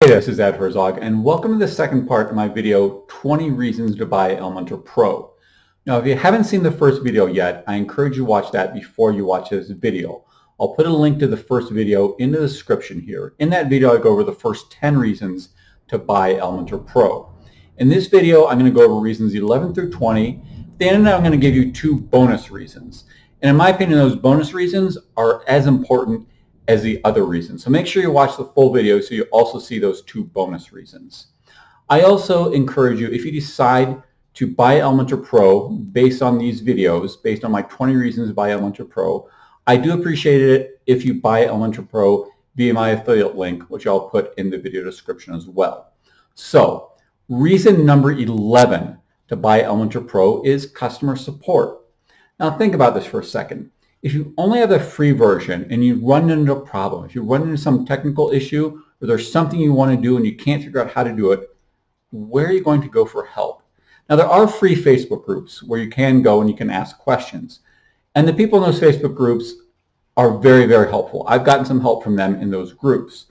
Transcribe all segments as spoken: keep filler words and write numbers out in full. Hey, this is Ed Herzog, and welcome to the second part of my video, twenty reasons to buy Elementor Pro. Now, if you haven't seen the first video yet, I encourage you to watch that before you watch this video. I'll put a link to the first video in the description here. In that video, I go over the first ten reasons to buy Elementor Pro. In this video, I'm going to go over reasons eleven through twenty. At the end, I'm going to give you two bonus reasons. And in my opinion, those bonus reasons are as important as the other reason. So make sure you watch the full video so you also see those two bonus reasons. I also encourage you, if you decide to buy Elementor Pro based on these videos, based on my twenty reasons to buy Elementor Pro, I do appreciate it if you buy Elementor Pro via my affiliate link, which I'll put in the video description as well. So reason number eleven to buy Elementor Pro is customer support. Now think about this for a second. If you only have the free version and you run into a problem, if you run into some technical issue or there's something you want to do and you can't figure out how to do it, where are you going to go for help? Now, there are free Facebook groups where you can go and you can ask questions. And the people in those Facebook groups are very, very helpful. I've gotten some help from them in those groups.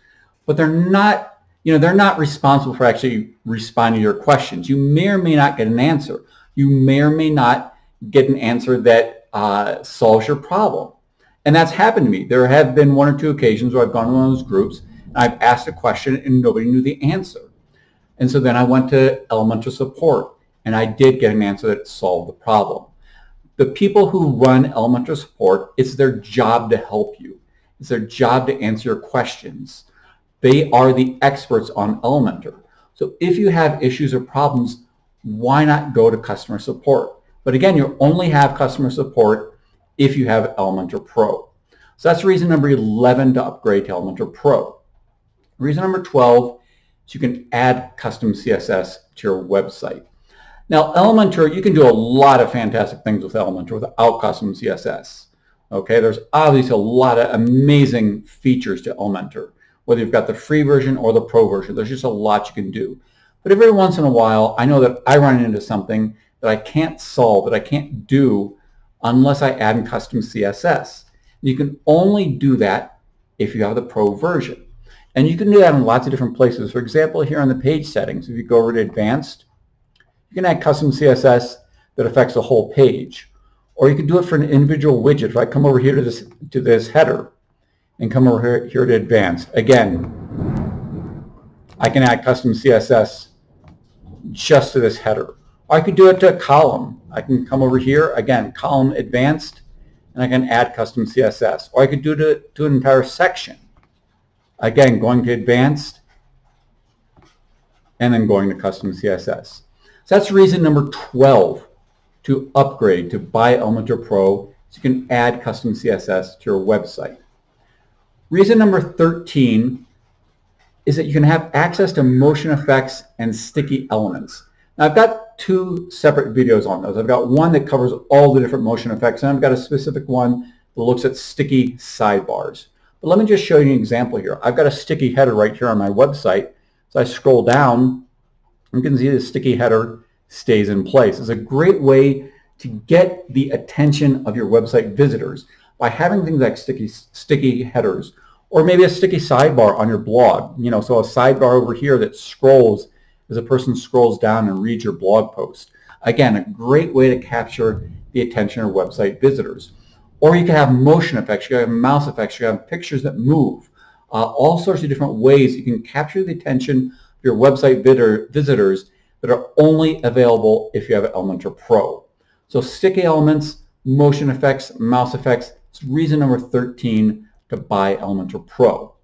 But they're not, you know, they're not responsible for actually responding to your questions. You may or may not get an answer. You may or may not get an answer that Uh, solves your problem. And that's happened to me. There have been one or two occasions where I've gone to one of those groups and I've asked a question and nobody knew the answer. And so then I went to Elementor Support and I did get an answer that solved the problem. The people who run Elementor Support, it's their job to help you. It's their job to answer your questions. They are the experts on Elementor. So if you have issues or problems, why not go to customer support? But again, you only have customer support if you have Elementor Pro. So that's reason number eleven to upgrade to Elementor Pro. Reason number twelve is you can add custom C S S to your website. Now, Elementor, you can do a lot of fantastic things with Elementor without custom C S S. Okay, there's obviously a lot of amazing features to Elementor, whether you've got the free version or the pro version. There's just a lot you can do. But every once in a while, I know that I run into something that I can't solve, that I can't do unless I add in custom C S S. You can only do that if you have the pro version. And you can do that in lots of different places. For example, here on the page settings, if you go over to advanced, you can add custom C S S that affects the whole page. Or you can do it for an individual widget. If I come over here to this, to this header and come over here, here to advanced, again, I can add custom C S S just to this header. I could do it to a column. I can come over here, again, column advanced, and I can add custom C S S. Or I could do it to an entire section. Again, going to advanced, and then going to custom C S S. So that's reason number twelve to upgrade, to buy Elementor Pro, so you can add custom C S S to your website. Reason number thirteen is that you can have access to motion effects and sticky elements. Now, I've got two separate videos on those. I've got one that covers all the different motion effects, and I've got a specific one that looks at sticky sidebars. But let me just show you an example here. I've got a sticky header right here on my website. So I scroll down, you can see the sticky header stays in place. It's a great way to get the attention of your website visitors by having things like sticky, sticky headers, or maybe a sticky sidebar on your blog. You know, so a sidebar over here that scrolls as a person scrolls down and reads your blog post. Again, a great way to capture the attention of website visitors. Or you can have motion effects, you can have mouse effects, you can have pictures that move, uh, all sorts of different ways you can capture the attention of your website visitors that are only available if you have Elementor Pro. So sticky elements, motion effects, mouse effects, it's reason number thirteen to buy Elementor Pro.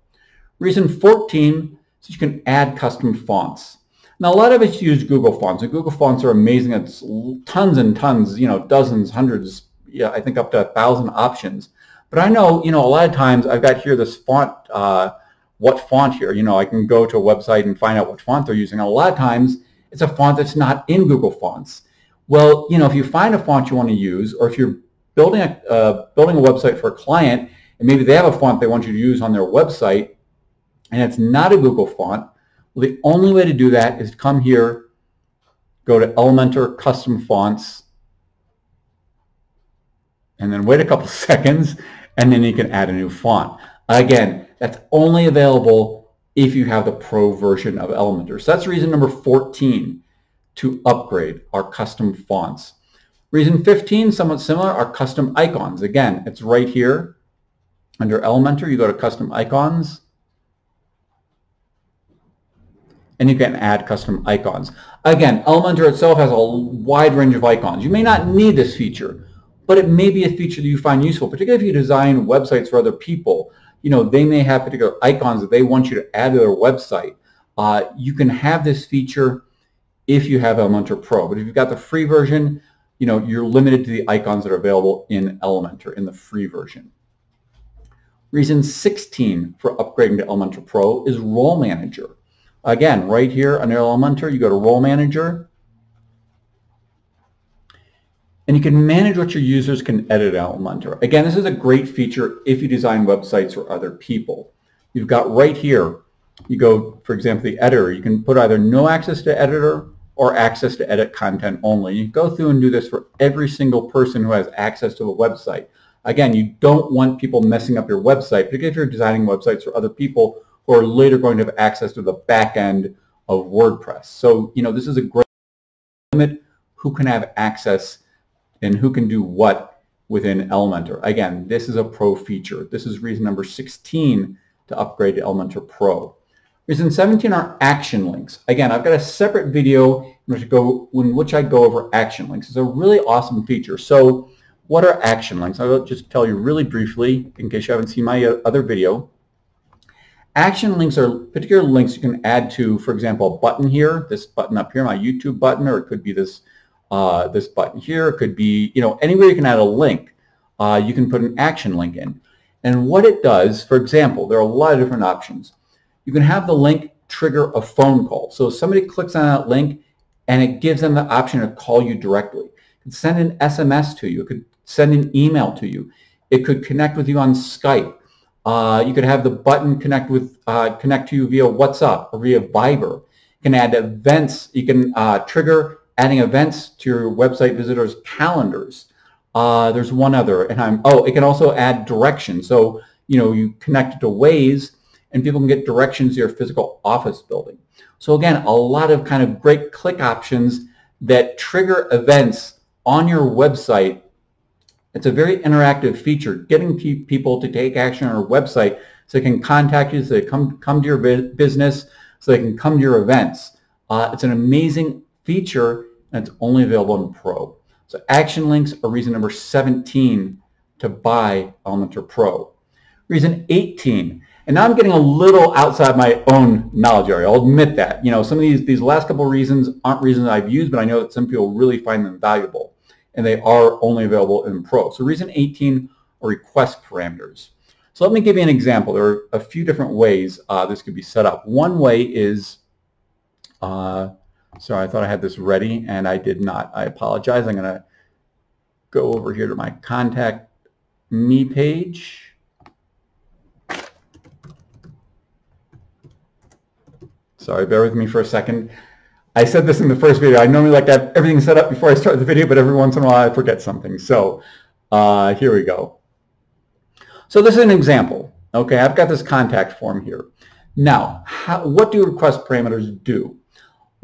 Reason fourteen is you can add custom fonts. Now, a lot of us use Google fonts, and Google fonts are amazing. It's tons and tons, you know, dozens, hundreds, yeah, I think up to a thousand options. But I know, you know, a lot of times I've got here this font, uh, what font here? You know, I can go to a website and find out what font they're using. And a lot of times it's a font that's not in Google fonts. Well, you know, if you find a font you want to use, or if you're building a, uh, building a website for a client, and maybe they have a font they want you to use on their website, and it's not a Google font, well, the only way to do that is to come here, go to Elementor Custom Fonts, and then wait a couple seconds, and then you can add a new font. Again, that's only available if you have the pro version of Elementor. So that's reason number fourteen, to upgrade our custom fonts. Reason fifteen, somewhat similar, are custom icons. Again, it's right here under Elementor. You go to custom icons, and you can add custom icons. Again, Elementor itself has a wide range of icons. You may not need this feature, but it may be a feature that you find useful, particularly if you design websites for other people. You know, they may have particular icons that they want you to add to their website. Uh, you can have this feature if you have Elementor Pro, but if you've got the free version, you know, you're limited to the icons that are available in Elementor, in the free version. Reason sixteen for upgrading to Elementor Pro is Role Manager. Again, right here under Elementor, you go to Role Manager, and you can manage what your users can edit out in Elementor. Again, this is a great feature if you design websites for other people. You've got right here, you go, for example, the editor. You can put either no access to editor or access to edit content only. You go through and do this for every single person who has access to the website. Again, you don't want people messing up your website, particularly if you're designing websites for other people who are later going to have access to the back end of WordPress. So, you know, this is a great limit who can have access and who can do what within Elementor. Again, this is a pro feature. This is reason number sixteen to upgrade to Elementor Pro. Reason seventeen are action links. Again, I've got a separate video in which I go, in which I go over action links. It's a really awesome feature. So what are action links? I'll just tell you really briefly in case you haven't seen my other video. Action links are particular links you can add to, for example, a button here, this button up here, my YouTube button, or it could be this Uh, this button here. It could be, you know, anywhere you can add a link, uh, you can put an action link in. And what it does, for example, there are a lot of different options. You can have the link trigger a phone call. So if somebody clicks on that link and it gives them the option to call you directly. It could send an S M S to you. It could send an email to you. It could connect with you on Skype. Uh, you could have the button connect with uh, connect to you via WhatsApp or via Viber. You can add events. You can uh, trigger adding events to your website visitors' calendars. Uh, there's one other, and I'm, oh, it can also add directions. So, you know, you connect it to Waze, and people can get directions to your physical office building. So again, a lot of kind of great click options that trigger events on your website. It's a very interactive feature, getting people to take action on your website so they can contact you, so they come, come to your business, so they can come to your events. Uh, it's an amazing feature, and it's only available in Pro. So action links are reason number seventeen to buy Elementor Pro. Reason eighteen, and now I'm getting a little outside my own knowledge area, I'll admit that. You know, some of these, these last couple reasons aren't reasons I've used, but I know that some people really find them valuable, and they are only available in Pro. So reason eighteen are request parameters. So let me give you an example. There are a few different ways uh, this could be set up. One way is, uh, sorry, I thought I had this ready, and I did not. I apologize. I'm going to go over here to my Contact Me page. Sorry, bear with me for a second. I said this in the first video. I normally like to have everything set up before I start the video, but every once in a while I forget something. So uh, here we go. So this is an example. Okay, I've got this contact form here. Now, how, what do request parameters do?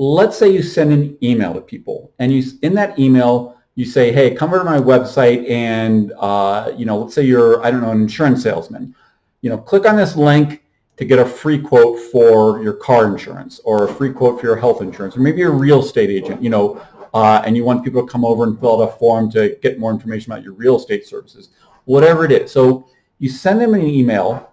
Let's say you send an email to people, and you, in that email, you say, hey, come over to my website, and uh, you know, let's say you're, I don't know, an insurance salesman. You know, click on this link to get a free quote for your car insurance, or a free quote for your health insurance, or maybe you're a real estate agent, you know, uh, and you want people to come over and fill out a form to get more information about your real estate services, whatever it is. So you send them an email,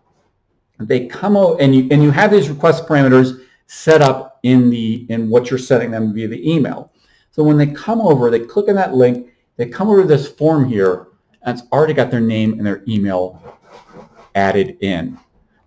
they come over, and you, and you have these request parameters set up in the in what you're sending them via the email. So when they come over, they click on that link, they come over to this form here, and it's already got their name and their email added in.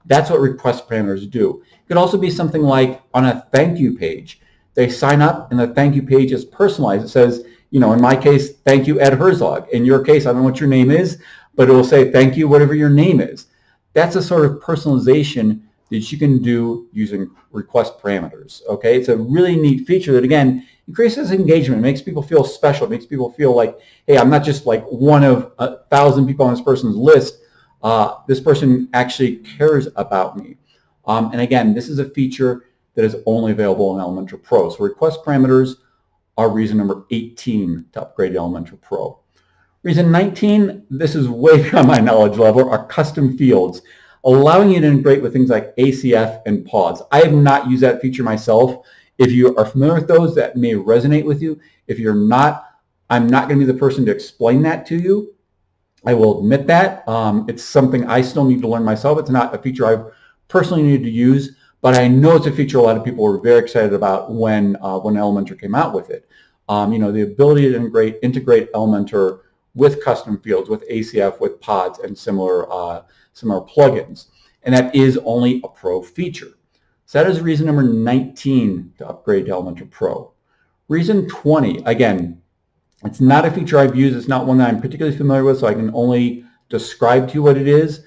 That's what request parameters do. It could also be something like on a thank you page. They sign up, and the thank you page is personalized. It says, you know, in my case, thank you, Ed Herzog. In your case, I don't know what your name is, but it will say thank you, whatever your name is. That's a sort of personalization that you can do using request parameters, okay? It's a really neat feature that, again, increases engagement, makes people feel special, makes people feel like, hey, I'm not just like one of a thousand people on this person's list. Uh, this person actually cares about me. Um, and again, this is a feature that is only available in Elementor Pro. So request parameters are reason number eighteen to upgrade to Elementor Pro. Reason nineteen, this is way beyond my knowledge level, are custom fields, allowing you to integrate with things like A C F and pods. I have not used that feature myself. If you are familiar with those, that may resonate with you. If you're not, I'm not going to be the person to explain that to you. I will admit that. Um, it's something I still need to learn myself. It's not a feature I've personally needed to use, but I know it's a feature a lot of people were very excited about when uh, when Elementor came out with it. Um, you know, the ability to integrate, integrate Elementor with custom fields, with A C F, with pods, and similar uh, similar plugins. And that is only a Pro feature. So that is reason number nineteen to upgrade to Elementor Pro. Reason twenty, again, it's not a feature I've used. It's not one that I'm particularly familiar with, so I can only describe to you what it is.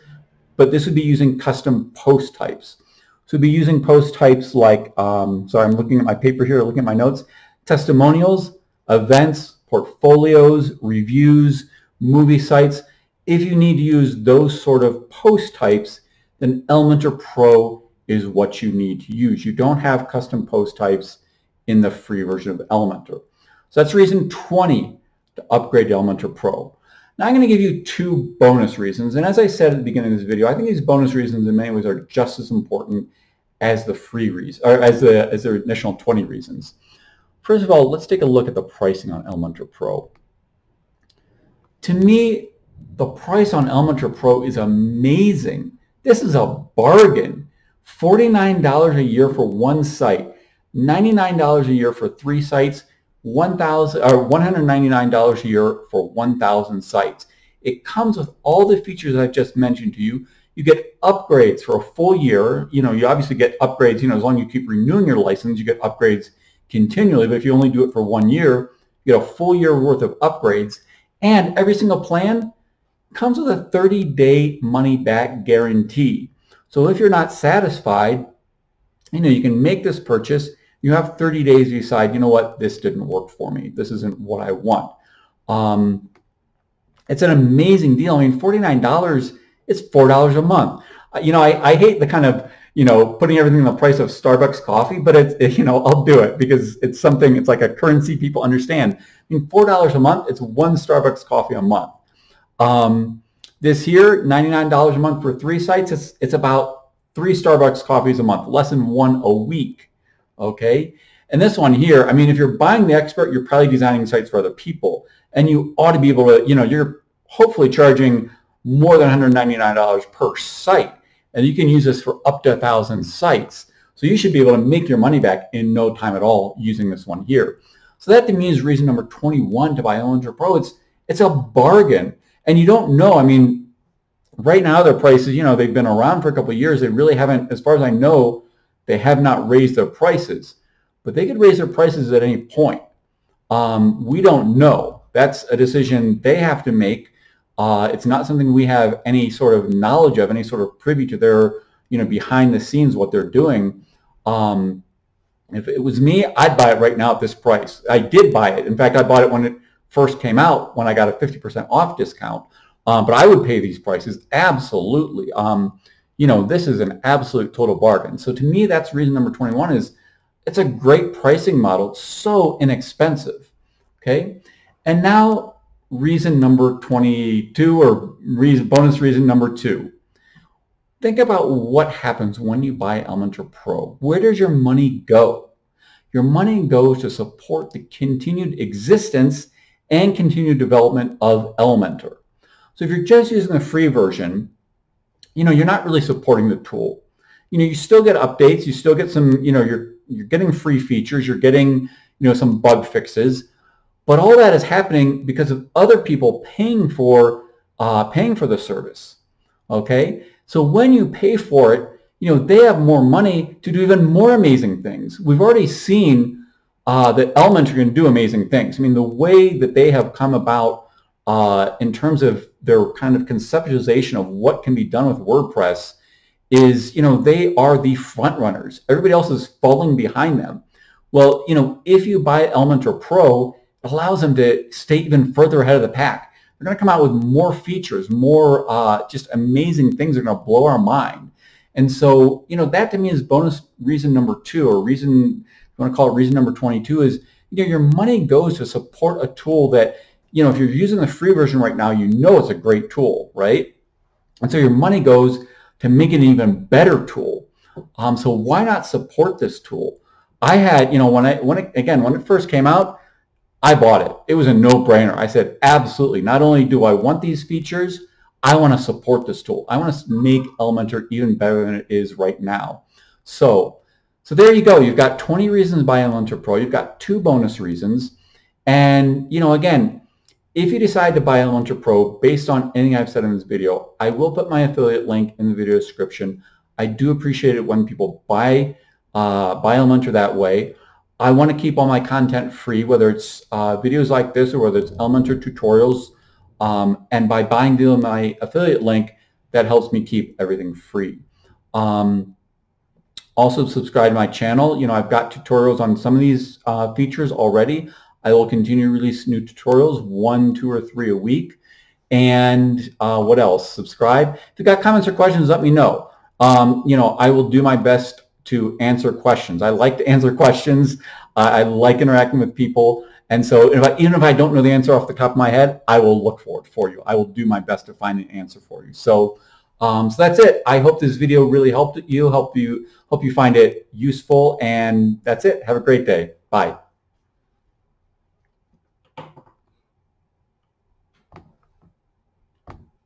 But this would be using custom post types. So we'd be using post types like, um, so I'm looking at my paper here, looking at my notes, testimonials, events, portfolios, reviews, movie sites. If you need to use those sort of post types, then Elementor Pro is what you need to use. You don't have custom post types in the free version of Elementor. So that's reason twenty to upgrade to Elementor Pro. Now I'm going to give you two bonus reasons, and as I said at the beginning of this video, I think these bonus reasons in many ways are just as important as the free reason, or as the as the initial twenty reasons. First of all, let's take a look at the pricing on Elementor Pro. To me, the price on Elementor Pro is amazing. This is a bargain. forty-nine dollars a year for one site, ninety-nine dollars a year for three sites, one thousand, or one hundred ninety-nine dollars a year for one thousand sites. It comes with all the features I've just mentioned to you. You get upgrades for a full year. You know, you obviously get upgrades, you know, as long as you keep renewing your license, you get upgrades continually, but if you only do it for one year, you get a full year worth of upgrades, and every single plan comes with a thirty day money back guarantee. So if you're not satisfied, you know, you can make this purchase, you have thirty days to decide, you know what, this didn't work for me, this isn't what I want. Um, it's an amazing deal. I mean, forty-nine dollars, it's four dollars a month. You know, I, I hate the kind of, you know, putting everything in the price of Starbucks coffee, but it's, it, you know, I'll do it because it's something, it's like a currency people understand. I mean, four dollars a month, it's one Starbucks coffee a month. Um, this year, ninety-nine dollars a month for three sites, it's, it's about three Starbucks coffees a month, less than one a week, okay? And this one here, I mean, if you're buying the expert, you're probably designing sites for other people, and you ought to be able to, you know, you're hopefully charging more than one hundred ninety-nine dollars per site. And you can use this for up to one thousand sites. So you should be able to make your money back in no time at all using this one here. So that to me is reason number twenty-one to buy Elementor Pro. It's, it's a bargain. And you don't know, I mean, right now their prices, you know, they've been around for a couple of years. They really haven't, as far as I know, they have not raised their prices. But they could raise their prices at any point. Um, we don't know. That's a decision they have to make. Uh, it's not something we have any sort of knowledge of, any sort of privy to their, you know, behind the scenes, what they're doing. Um, if it was me, I'd buy it right now at this price. I did buy it. In fact, I bought it when it first came out, when I got a fifty percent off discount. Um, but I would pay these prices, absolutely. Um, you know, this is an absolute total bargain. So to me, that's reason number twenty-one is it's a great pricing model. It's so inexpensive, okay? And now, reason number twenty-two, or reason, bonus reason number two. Think about what happens when you buy Elementor Pro. Where does your money go? Your money goes to support the continued existence and continued development of Elementor. So if you're just using the free version, you know, you're not really supporting the tool. You know, you still get updates, you still get some, you know, you're, you're getting free features, you're getting, you know, some bug fixes. But all that is happening because of other people paying for uh, paying for the service, okay? So when you pay for it, you know, they have more money to do even more amazing things. We've already seen uh, that Elementor can do amazing things. I mean, the way that they have come about uh, in terms of their kind of conceptualization of what can be done with WordPress is, you know, they are the front runners. Everybody else is falling behind them. Well, you know, if you buy Elementor Pro, allows them to stay even further ahead of the pack. They're going to come out with more features, more uh, just amazing things that are going to blow our mind. And so, you know, that to me is bonus reason number two, or reason, if you want to call it reason number twenty-two, is, you know, your money goes to support a tool that, you know, if you're using the free version right now, you know it's a great tool, right? And so your money goes to make it an even better tool. Um, so why not support this tool? I had, you know, when I, when it, again, when it first came out, I bought it. It was a no-brainer. I said, absolutely. Not only do I want these features, I want to support this tool. I want to make Elementor even better than it is right now. So, so there you go. You've got twenty reasons by Elementor Pro. You've got two bonus reasons. And, you know, again, if you decide to buy Elementor Pro based on anything I've said in this video, I will put my affiliate link in the video description. I do appreciate it when people buy uh, buy Elementor that way. I want to keep all my content free, whether it's uh, videos like this or whether it's Elementor tutorials. Um, and by buying the, my affiliate link, that helps me keep everything free. Um, also, subscribe to my channel. You know, I've got tutorials on some of these uh, features already. I will continue to release new tutorials, one, two, or three a week. And uh, what else? Subscribe. If you've got comments or questions, let me know. Um, you know, I will do my best to answer questions. I like to answer questions. Uh, I like interacting with people. And so if I, even if I don't know the answer off the top of my head, I will look for it for you. I will do my best to find an answer for you. So, um, so that's it. I hope this video really helped you, help you, hope you find it useful. And that's it. Have a great day. Bye.